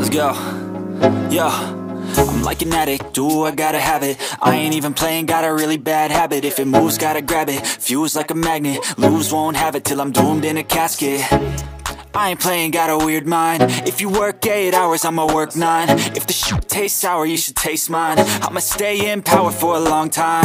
Let's go. Yeah. I'm like an addict, do I gotta have it. I ain't even playing, got a really bad habit. If it moves, gotta grab it, fuse like a magnet. Lose, won't have it till I'm doomed in a casket. I ain't playing, got a weird mind. If you work 8 hours, I'ma work 9. If the shit tastes sour, you should taste mine. I'ma stay in power for a long time.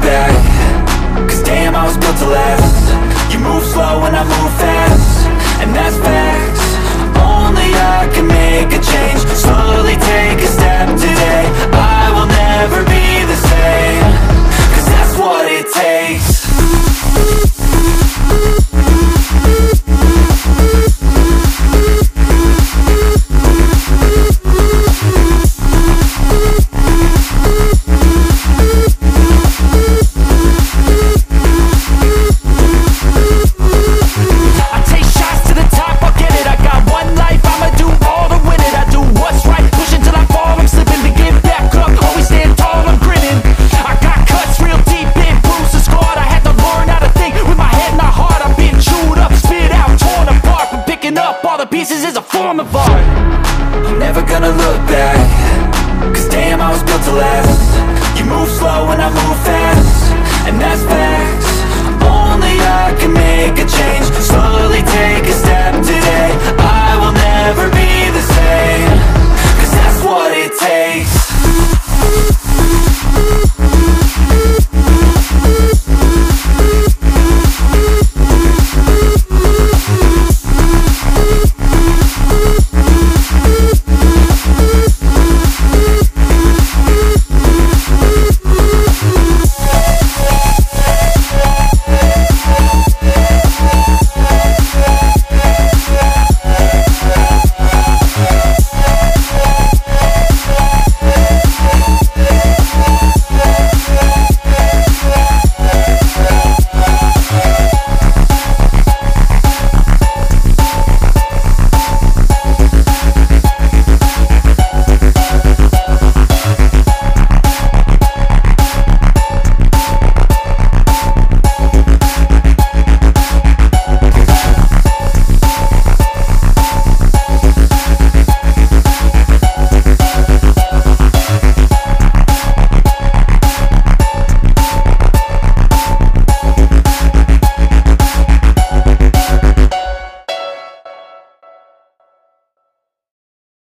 back. Cause damn, I was built to last. You move slow and I move fast. And that's facts. Only I can make a change. Slowly take a step today. I will never be the same. Cause that's what it takes. Only I can make a change. Slowly take a step to